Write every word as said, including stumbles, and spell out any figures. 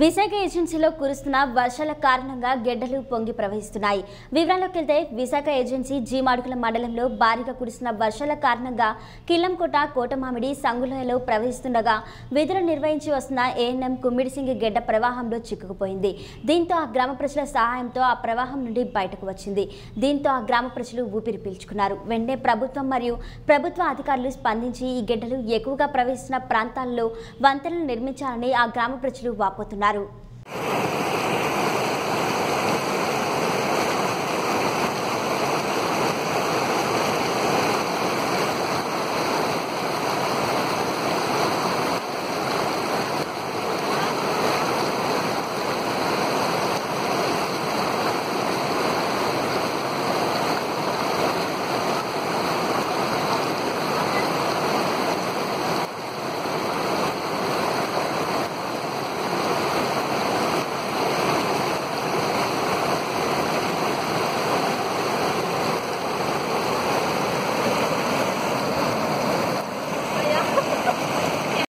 విశాఖ ఏజెన్సీలో కురుస్తున్న వర్షాల కారణంగా గెడ్డలు పొంగి ప్రవహిస్తున్నాయి. వివరాల్లోకి వెళ్తే విశాఖ ఏజెన్సీ జీమాడుగుల మండలంలో భారీగా కురిసిన వర్షాల కారణంగా కిల్లంకోట కోటమామిడి సంగులోయలో ప్రవహిస్తుండగా విధులు నిర్వహించి వస్తున్న ఏఎన్ఎం కుమ్మిడిసింగి గెడ్డ ప్రవాహంలో చిక్కుకుపోయింది. దీంతో ఆ గ్రామ ప్రజల సహాయంతో ఆ ప్రవాహం నుండి బయటకు వచ్చింది. దీంతో ఆ గ్రామ ప్రజలు ఊపిరి పీల్చుకున్నారు. వెంటనే ప్రభుత్వం మరియు ప్రభుత్వ అధికారులు స్పందించి ఈ గెడ్డలు ఎక్కువగా ప్రవహిస్తున్న ప్రాంతాల్లో వంతెనలు నిర్మించాలని ఆ గ్రామ ప్రజలు వాపోతున్నారు.